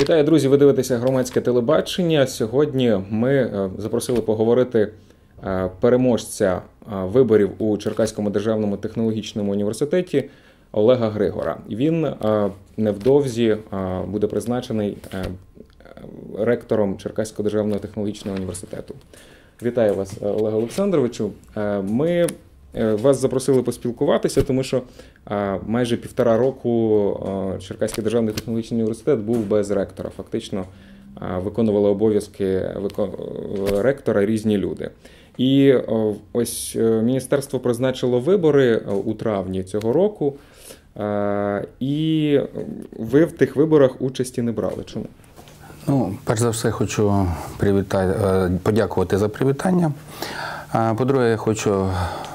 Вітаю, друзі! Ви дивитеся громадське телебачення. Сьогодні ми запросили поговорити переможця виборів у Черкаському державному технологічному університеті Олега Григора. Він невдовзі буде призначений ректором Черкаського державного технологічного університету. Вітаю вас, Олег Олександровичу. Ми вас запросили поспілкуватися, тому що майже півтора року Черкаський державний технологічний університет був без ректора. Фактично виконували обов'язки ректора різні люди. І ось міністерство призначило вибори у травні цього року, і ви в тих виборах участі не брали. Чому? Ну, перш за все, хочу подякувати за привітання. По-друге, я хочу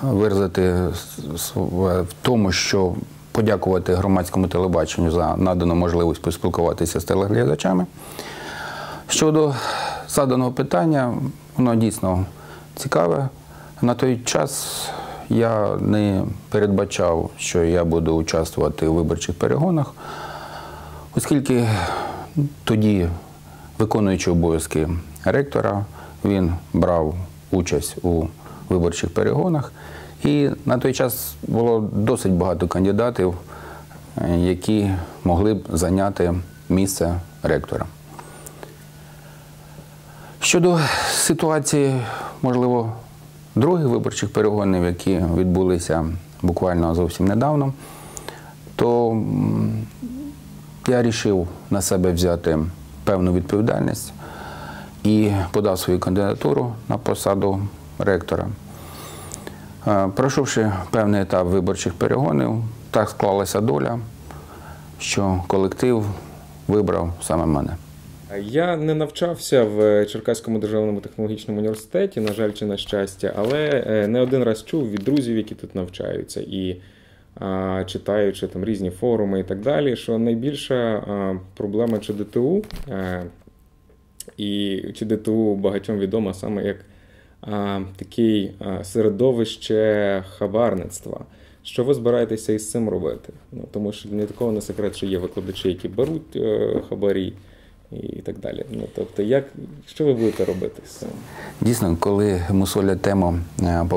виразити в тому, що подякувати громадському телебаченню за надану можливість поспілкуватися з телеглядачами. Щодо заданого питання, воно дійсно цікаве. На той час я не передбачав, що я буду участвувати у виборчих перегонах, оскільки тоді, виконуючи обов'язки ректора, він брав участь у виборчих перегонах. І на той час було досить багато кандидатів, які могли б зайняти місце ректора. Щодо ситуації, можливо, других виборчих перегонів, які відбулися буквально зовсім недавно, то я вирішив на себе взяти певну відповідальність і подав свою кандидатуру на посаду ректора. Пройшовши певний етап виборчих перегонів, так склалася доля, що колектив вибрав саме мене. Я не навчався в Черкаському державному технологічному університеті, на жаль чи на щастя, але не один раз чув від друзів, які тут навчаються, і читаючи там різні форуми і так далі, що найбільша проблема ЧДТУ і ЧДТУ багатьом відома саме як таке середовище хабарництва. Що ви збираєтеся із цим робити? Ну, тому що не такого не секрет, що є викладачі, які беруть хабарі і так далі. Ну, тобто, що ви будете робити з цим? Дійсно, коли мусолять тему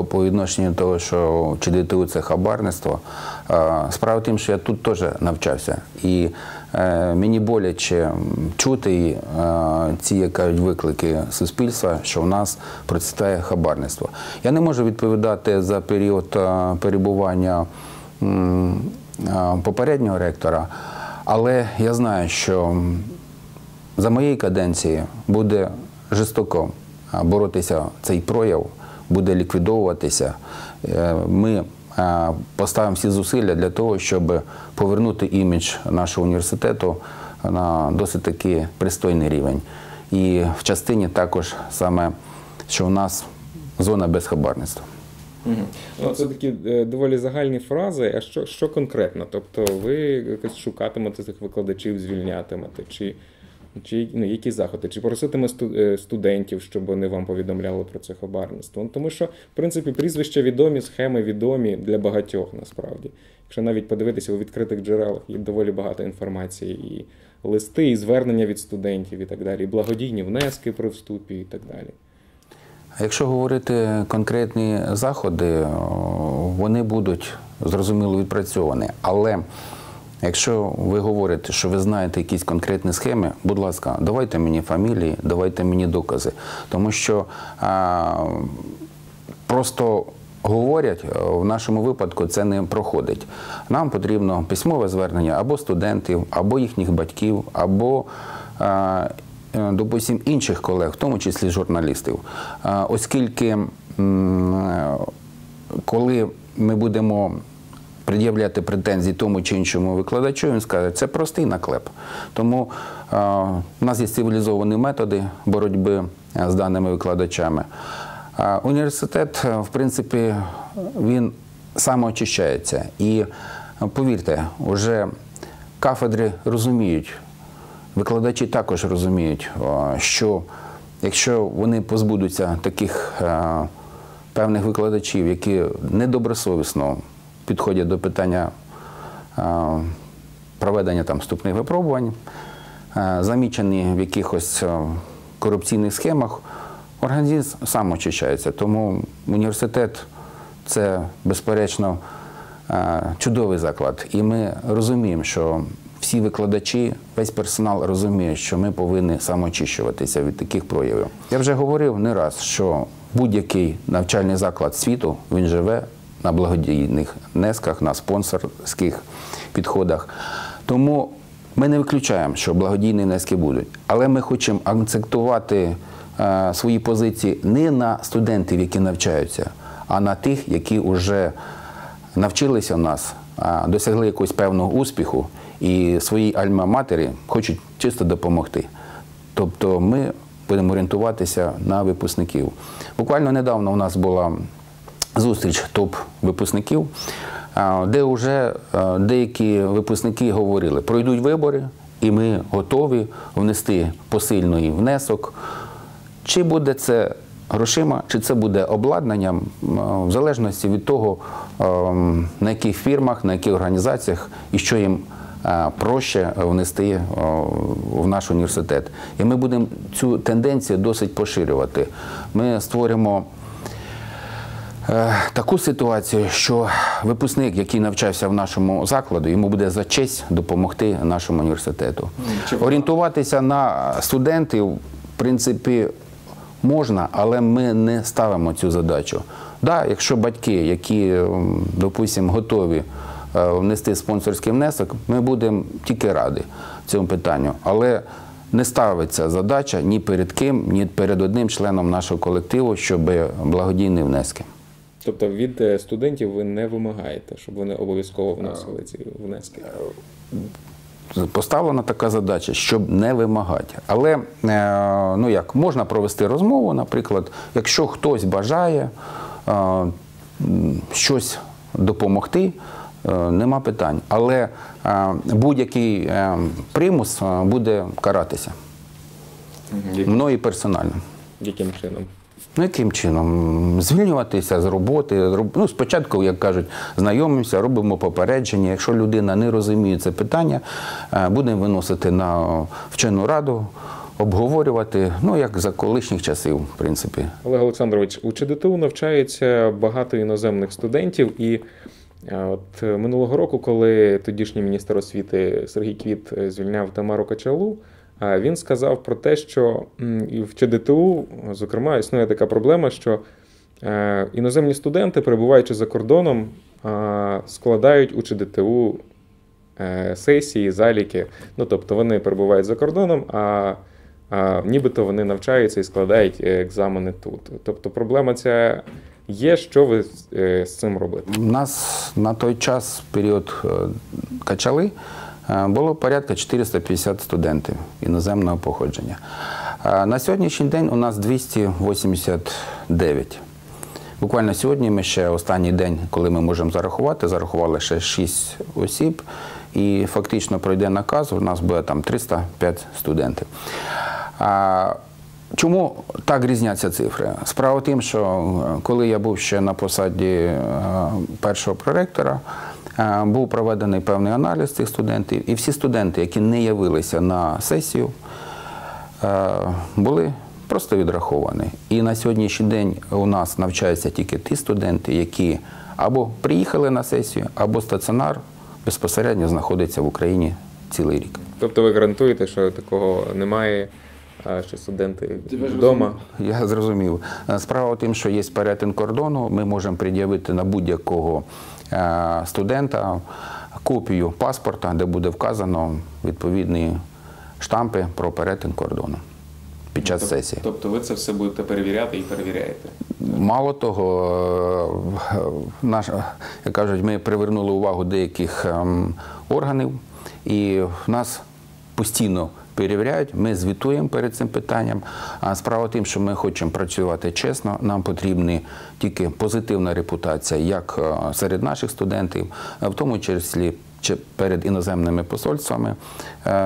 по відношенню того, що ЧДТУ – це хабарництво, справа в тім, що я тут теж навчався. І мені боляче чути ці, як кажуть, виклики суспільства, що в нас процвітає хабарництво. Я не можу відповідати за період перебування попереднього ректора, але я знаю, що за моєї каденції буде жорстоко боротися цей прояв, буде ліквідовуватися. Ми поставимо всі зусилля для того, щоб повернути імідж нашого університету на досить таки пристойний рівень. І в частині також саме, що в нас зона без хабарництва. Ну, це такі доволі загальні фрази. А що конкретно? Тобто ви якось шукатимете цих викладачів, звільнятимете? Чи які заходи? Чи проситиме студентів, щоб вони вам повідомляли про це хабарництво? Тому що, в принципі, прізвища відомі, схеми відомі для багатьох, насправді. Якщо навіть подивитися у відкритих джерелах, є доволі багато інформації, і листи, і звернення від студентів, і так далі, і благодійні внески при вступі, і так далі. Якщо говорити конкретні заходи, вони будуть, зрозуміло, відпрацьовані, але якщо ви говорите, що ви знаєте якісь конкретні схеми, будь ласка, давайте мені фамілії, давайте мені докази. Тому що просто говорять, в нашому випадку це не проходить. Нам потрібно письмове звернення або студентів, або їхніх батьків, або, допустим, інших колег, в тому числі журналістів. Оскільки, коли ми будемо пред'являти претензії тому чи іншому викладачу, він скаже, це простий наклеп. Тому в нас є цивілізовані методи боротьби з даними викладачами. Університет, в принципі, він самоочищається. І повірте, вже кафедри розуміють, викладачі також розуміють, що якщо вони позбудуться таких певних викладачів, які недобросовісно підходять до питання проведення там вступних випробувань, замічені в якихось корупційних схемах, організм сам очищається. Тому університет – це, безперечно, чудовий заклад. І ми розуміємо, що всі викладачі, весь персонал розуміє, що ми повинні самоочищуватися від таких проявів. Я вже говорив не раз, що будь-який навчальний заклад світу, він живе на благодійних внесках, на спонсорських підходах. Тому ми не виключаємо, що благодійні внески будуть. Але ми хочемо акцентувати свої позиції не на студентів, які навчаються, а на тих, які вже навчилися у нас, досягли якогось певного успіху і своїй альма-матері хочуть чисто допомогти. Тобто ми будемо орієнтуватися на випускників. Буквально недавно у нас була зустріч топ-випускників, де вже деякі випускники говорили, пройдуть вибори, і ми готові внести посильний внесок. Чи буде це грошима, чи це буде обладнанням, в залежності від того, на яких фірмах, на яких організаціях і що їм проще внести в наш університет. І ми будемо цю тенденцію досить поширювати. Ми створимо таку ситуацію, що випускник, який навчався в нашому закладі, йому буде за честь допомогти нашому університету. Орієнтуватися на студентів, в принципі, можна, але ми не ставимо цю задачу. Так, якщо батьки, які, допустимо, готові внести спонсорський внесок, ми будемо тільки раді цьому питанню. Але не ставиться задача ні перед ким, ні перед одним членом нашого колективу, щоб благодійні внески. Тобто від студентів ви не вимагаєте, щоб вони обов'язково вносили ці внески? Поставлена така задача, щоб не вимагати. Але можна провести розмову, наприклад, якщо хтось бажає щось допомогти, нема питань. Але будь-який примус буде каратися. Мною і персонально. Яким чином? Ну, яким чином? Звільнюватися з роботи. Спочатку, як кажуть, знайомимося, робимо попередження. Якщо людина не розуміє це питання, будемо виносити на вчену раду, обговорювати, як за колишніх часів, в принципі. Олег Олександрович, у ЧДТУ навчається багато іноземних студентів. І от минулого року, коли тодішній міністр освіти Сергій Квіт звільняв Тамару Качалу, він сказав про те, що в ЧДТУ, зокрема, існує така проблема, що іноземні студенти, перебуваючи за кордоном, складають у ЧДТУ сесії, заліки. Тобто вони перебувають за кордоном, а нібито вони навчаються і складають екзамени тут. Тобто проблема ця є. Що ви з цим робите? У нас на той час, період Качали, було порядка 450 студентів іноземного походження. На сьогоднішній день у нас 289. Буквально сьогодні ми ще останній день, коли ми можемо зарахувати, зарахували ще 6 осіб. І фактично пройде наказ, у нас буде там 305 студентів. Чому так різняться цифри? Справа в тім, що коли я був ще на посаді першого проректора, був проведений певний аналіз цих студентів, і всі студенти, які не явилися на сесію, були просто відраховані. І на сьогоднішній день у нас навчаються тільки ті студенти, які або приїхали на сесію, або стаціонар безпосередньо знаходиться в Україні цілий рік. Тобто ви гарантуєте, що такого немає, що студенти вдома? Я зрозумів. Справа в тім, що є перетин кордону, ми можемо пред'явити на будь-якого студента копію паспорта, де буде вказано відповідні штампи про перетин кордону під час сесії. Тобто ви це все будете перевіряти і перевіряєте? Мало того, як кажуть, ми привернули увагу деяких органів, і нас постійно перевіряють, ми звітуємо перед цим питанням. А справа в тім, що ми хочемо працювати чесно, нам потрібна тільки позитивна репутація, як серед наших студентів, в тому числі перед іноземними посольствами.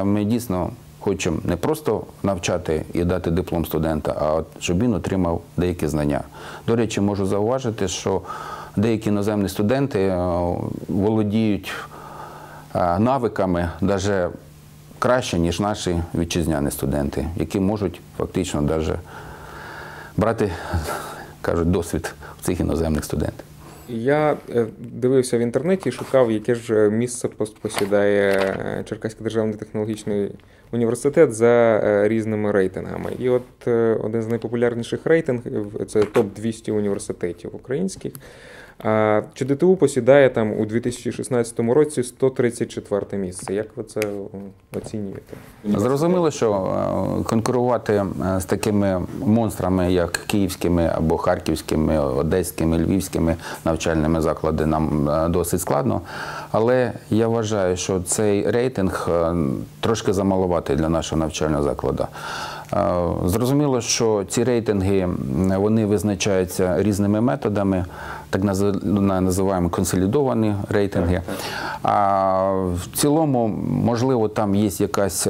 Ми дійсно хочемо не просто навчати і дати диплом студента, а щоб він отримав деякі знання. До речі, можу зауважити, що деякі іноземні студенти володіють навиками, навіть краще, ніж наші вітчизняні студенти, які можуть фактично навіть брати, кажуть, досвід в цих іноземних студентів. Я дивився в інтернеті і шукав, яке ж місце посідає Черкаський державний технологічний університет за різними рейтингами. І от один з найпопулярніших рейтингів – це топ-200 університетів українських. ЧДТУ посідає там у 2016 році 134 місце. Як ви це оцінюєте? Зрозуміло, що конкурувати з такими монстрами, як київськими або харківськими, одеськими, львівськими навчальними закладами нам досить складно. Але я вважаю, що цей рейтинг трошки замалуватий для нашого навчального закладу. Зрозуміло, що ці рейтинги, вони визначаються різними методами, так називаємо консолідовані рейтинги. А в цілому, можливо, там є якась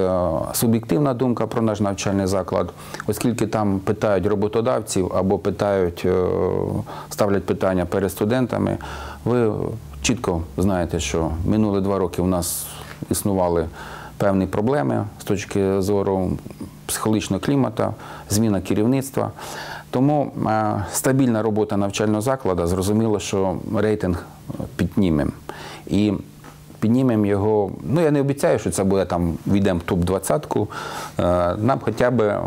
суб'єктивна думка про наш навчальний заклад, оскільки там питають роботодавців або ставлять питання перед студентами. Ви чітко знаєте, що минулі 2 роки у нас існували певні проблеми з точки зору психологічного клімату, зміна керівництва. Тому стабільна робота навчального закладу, зрозуміло, що рейтинг піднімемо. І піднімемо його, ну я не обіцяю, що це буде там, війдемо в топ-20, нам хоча б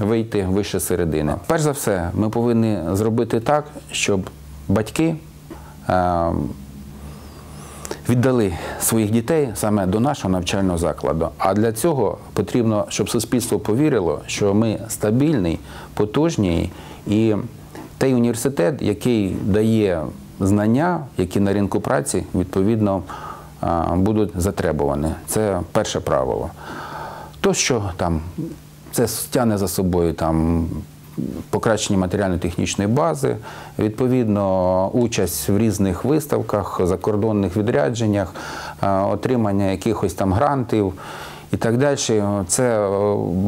вийти вище середини. Перш за все, ми повинні зробити так, щоб батьки віддали своїх дітей саме до нашого навчального закладу. А для цього потрібно, щоб суспільство повірило, що ми стабільний, потужний і той університет, який дає знання, які на ринку праці, відповідно, будуть затребувані. Це перше правило. То, що там, це тягне за собою там, покращення матеріально-технічної бази, відповідно, участь в різних виставках, закордонних відрядженнях, отримання якихось там грантів і так далі. Це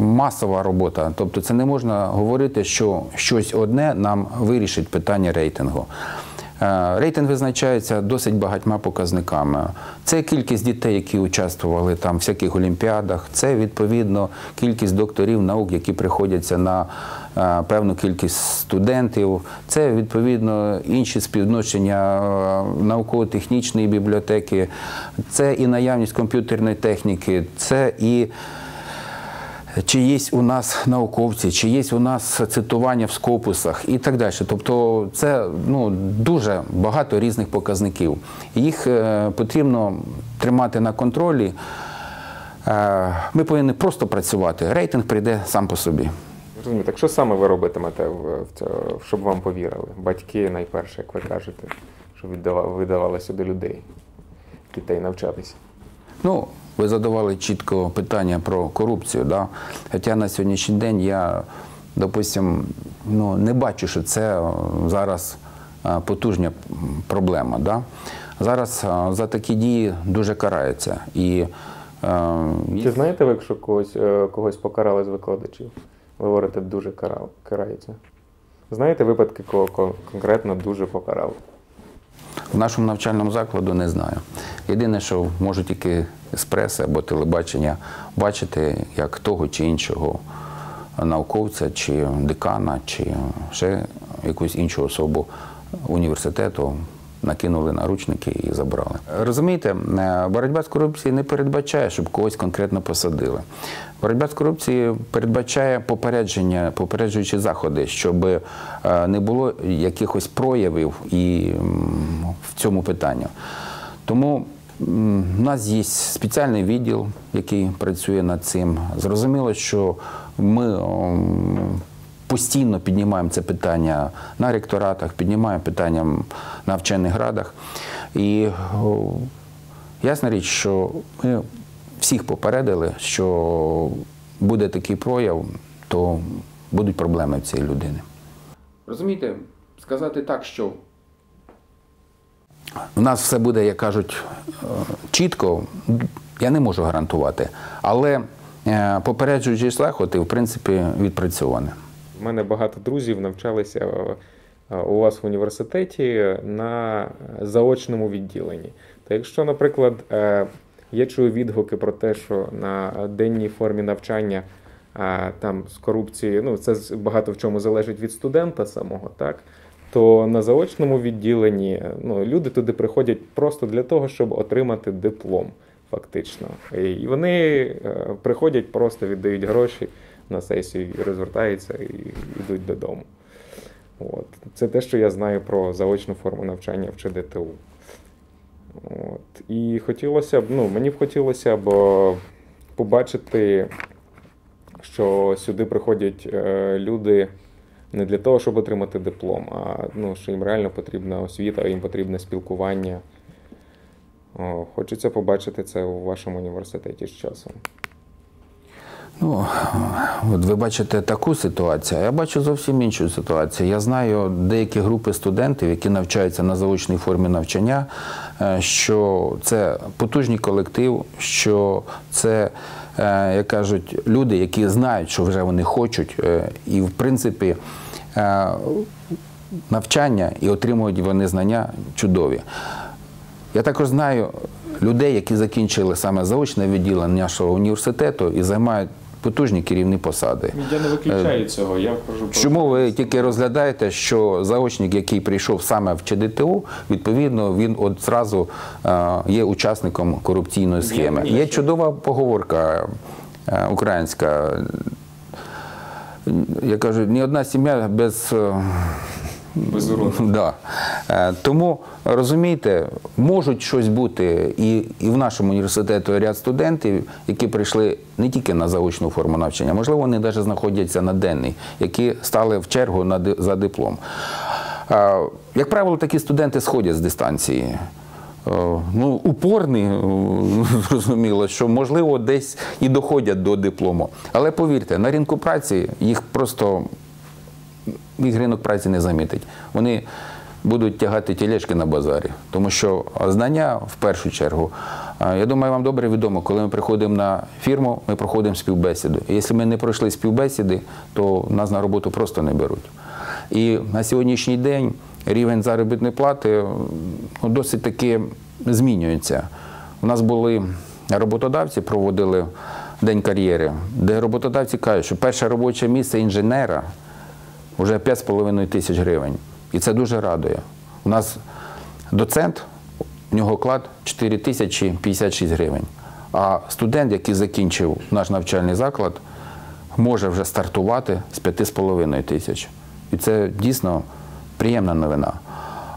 масова робота, тобто це не можна говорити, що щось одне нам вирішить питання рейтингу. Рейтинг визначається досить багатьма показниками. Це кількість дітей, які участвували там в всяких олімпіадах, це, відповідно, кількість докторів наук, які приходяться на певну кількість студентів, це, відповідно, інші співвідношення науково-технічної бібліотеки, це і наявність комп'ютерної техніки, це і чи є у нас науковці, чи є у нас цитування в скопусах і так далі. Тобто це дуже багато різних показників. Їх потрібно тримати на контролі. Ми повинні просто працювати, рейтинг прийде сам по собі. Розумію, так що саме ви робитимете, щоб вам повірили? Батьки найперше, як ви кажете, щоб віддавалися до людей, дітей навчатися. Ну, ви задавали чітко питання про корупцію, да? Хоча на сьогоднішній день я, допустим, не бачу, що це зараз потужна проблема, да? Зараз за такі дії дуже карається. Чи знаєте ви, якщо когось покарали з викладачів? Ви говорите, дуже карається. Знаєте випадки, кого конкретно дуже покарали? В нашому навчальному закладу не знаю. Єдине, що можу тільки з преси або телебачення бачити, як того чи іншого науковця, чи декана, чи ще якусь іншу особу університету накинули наручники і забрали. Розумієте, боротьба з корупцією не передбачає, щоб когось конкретно посадили. Боротьба з корупцією передбачає попереджуючі заходи, щоб не було якихось проявів і в цьому питанні. Тому у нас є спеціальний відділ, який працює над цим. Зрозуміло, що ми постійно піднімаємо це питання на ректоратах, піднімаємо питання на вчених радах. І ясна річ, що ми всіх попередили, що буде такий прояв, то будуть проблеми в цієї людини. Розумієте, сказати так, що у нас все буде, як кажуть, чітко, я не можу гарантувати, але попереджуючі заходи, в принципі, відпрацьовані. У мене багато друзів навчалися у вас в університеті на заочному відділенні. Та якщо, наприклад, Я чую відгуки про те, що на денній формі навчання там з корупції, ну це багато в чому залежить від студента самого, так? То на заочному відділенні люди туди приходять просто для того, щоб отримати диплом фактично. І вони приходять, просто віддають гроші на сесію, розвертаються і йдуть додому. От. Це те, що я знаю про заочну форму навчання в ЧДТУ. От. І хотілося б, мені б хотілося б побачити, що сюди приходять люди не для того, щоб отримати диплом, а що їм реально потрібна освіта, їм потрібне спілкування. Хочеться побачити це у вашому університеті з часом. Ну, от ви бачите таку ситуацію, а я бачу зовсім іншу ситуацію. Я знаю деякі групи студентів, які навчаються на заочній формі навчання, що це потужний колектив, що це, як кажуть, люди, які знають, що вже вони хочуть, і в принципі навчання і отримують вони знання чудові. Я також знаю людей, які закінчили саме заочне відділення нашого університету і займають потужні керівні посади. Я не виключаю цього. Чому ви тільки розглядаєте, що заочник, який прийшов саме в ЧДТУ, відповідно, він одразу є учасником корупційної схеми. Є чудова поговорка українська. Я кажу, ні одна сім'я без... Тому, розумієте, можуть щось бути і в нашому університеті ряд студентів, які прийшли не тільки на заочну форму навчання, можливо, вони навіть знаходяться на денний, які стали в чергу за диплом. Як правило, такі студенти сходять з дистанції. Упорні, зрозуміло, що, можливо, десь і доходять до диплому. Але, повірте, на ринку праці їх просто... їх ринок праці не замітить. Вони будуть тягати тілешки на базарі, тому що знання в першу чергу, я думаю, вам добре відомо, коли ми приходимо на фірму, ми проходимо співбесіду. І якщо ми не пройшли співбесіди, то нас на роботу просто не беруть. І на сьогоднішній день рівень заробітної плати досить таки змінюється. У нас були роботодавці, проводили день кар'єри, де роботодавці кажуть, що перше робоче місце інженера – вже 5,5 тисяч гривень. І це дуже радує. У нас доцент, у нього оклад 4056 гривень. А студент, який закінчив наш навчальний заклад, може вже стартувати з 5,5 тисяч. І це дійсно приємна новина.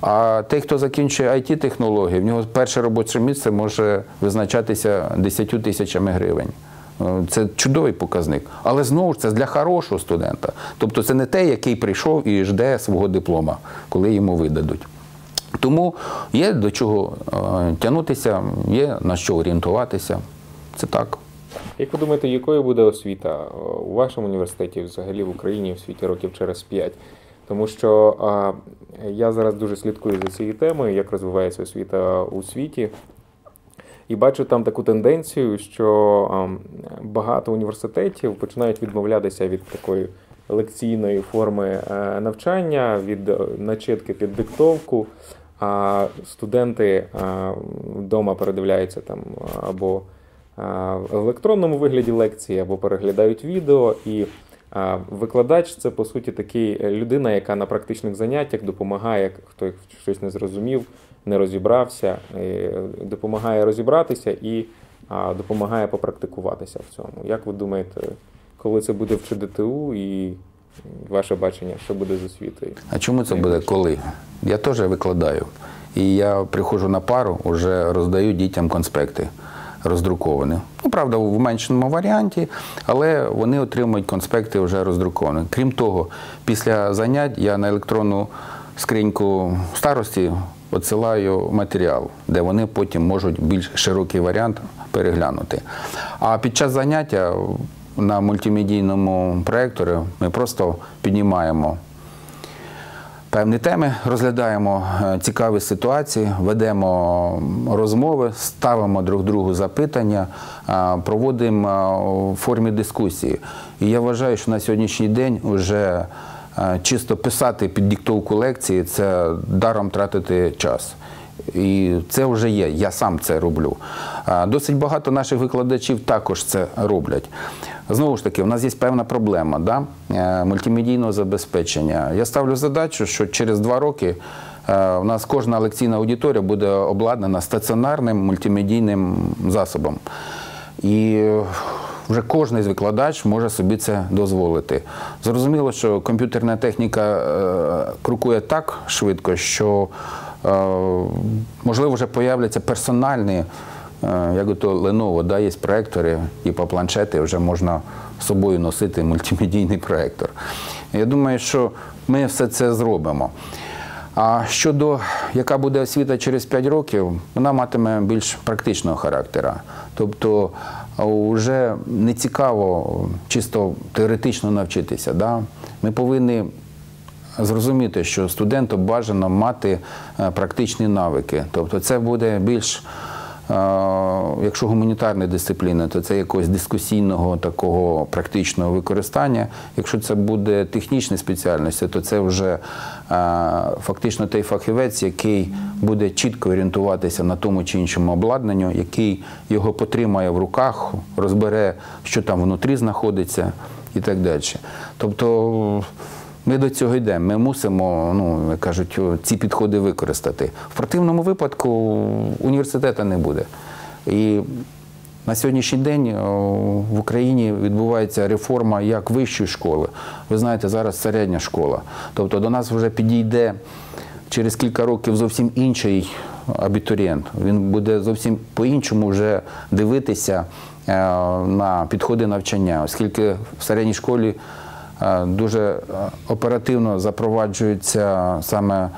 А той, хто закінчує IT-технології, в нього перше робоче місце може визначатися 10 тисячами гривень. Це чудовий показник. Але, знову ж, це для хорошого студента. Тобто це не той, який прийшов і жде свого диплома, коли йому видадуть. Тому є до чого тягнутися, є на що орієнтуватися. Це так. Як ви думаєте, якою буде освіта у вашому університеті, взагалі в Україні, в світі років через 5? Тому що я зараз дуже слідкую за цією темою, як розвивається освіта у світі. І бачу там таку тенденцію, що багато університетів починають відмовлятися від такої лекційної форми навчання, від начитки під диктовку, а студенти вдома передивляються там або в електронному вигляді лекції, або переглядають відео. І викладач – це, по суті, така людина, яка на практичних заняттях допомагає, хто щось не зрозумів, не розібрався, допомагає розібратися і допомагає попрактикуватися в цьому. Як ви думаєте, коли це буде в ЧДТУ і ваше бачення, що буде з освітою? А чому це буде коли? Я теж викладаю. І я приходжу на пару, вже роздаю дітям конспекти роздруковані. Ну, правда, в меншому варіанті, але вони отримують конспекти вже роздруковані. Крім того, після занять я на електронну скриньку старості відсилаю матеріал, де вони потім можуть більш широкий варіант переглянути. А під час заняття на мультимедійному проєкторі ми просто піднімаємо певні теми, розглядаємо цікаві ситуації, ведемо розмови, ставимо друг другу запитання, проводимо в формі дискусії. І я вважаю, що на сьогоднішній день вже чисто писати під диктовку лекції – це даром тратити час. І це вже є, я сам це роблю. Досить багато наших викладачів також це роблять. Знову ж таки, у нас є певна проблема, да, мультимедійного забезпечення. Я ставлю задачу, що через 2 роки у нас кожна лекційна аудиторія буде обладнана стаціонарним мультимедійним засобом. І вже кожен з викладач може собі це дозволити. Зрозуміло, що комп'ютерна техніка крокує так швидко, що, можливо, вже з'являться персональні, як то Lenovo, да, є проєктори, типу планшети, вже можна з собою носити мультимедійний проєктор. Я думаю, що ми все це зробимо. А щодо, яка буде освіта через 5 років, вона матиме більш практичного характеру. Тобто, вже не цікаво чисто теоретично навчитися. Да? Ми повинні зрозуміти, що студенту бажано мати практичні навики. Тобто, це буде більш, якщо гуманітарні дисципліни, то це якогось дискусійного такого практичного використання. Якщо це буде технічна спеціальність, то це вже фактично той фахівець, який буде чітко орієнтуватися на тому чи іншому обладнанню, який його потримає в руках, розбере, що там внутрі знаходиться і так далі. Тобто ми до цього йдемо, ми мусимо, ну, як кажуть, ці підходи використати. В противному випадку університету не буде. І на сьогоднішній день в Україні відбувається реформа як вищої школи. Ви знаєте, зараз середня школа. Тобто до нас вже підійде через кілька років зовсім інший абітурієнт. Він буде зовсім по-іншому вже дивитися на підходи навчання, оскільки в середній школі дуже оперативно запроваджуються саме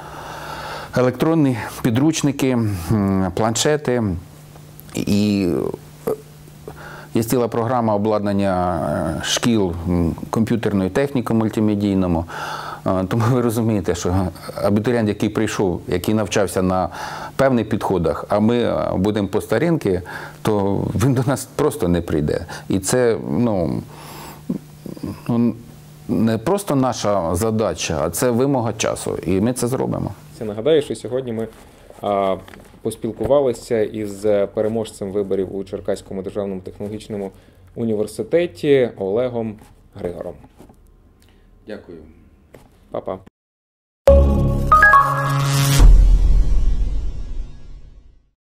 електронні підручники, планшети. І є ціла програма обладнання шкіл комп'ютерною технікою мультимедійному. Тому ви розумієте, що абітурієнт, який прийшов, який навчався на певних підходах, а ми будемо по старинці, то він до нас просто не прийде. І це, ну, не просто наша задача, а це вимога часу, і ми це зробимо. Я нагадаю, що сьогодні ми поспілкувалися із переможцем виборів у Черкаському державному технологічному університеті Олегом Григором. Дякую. Па-па.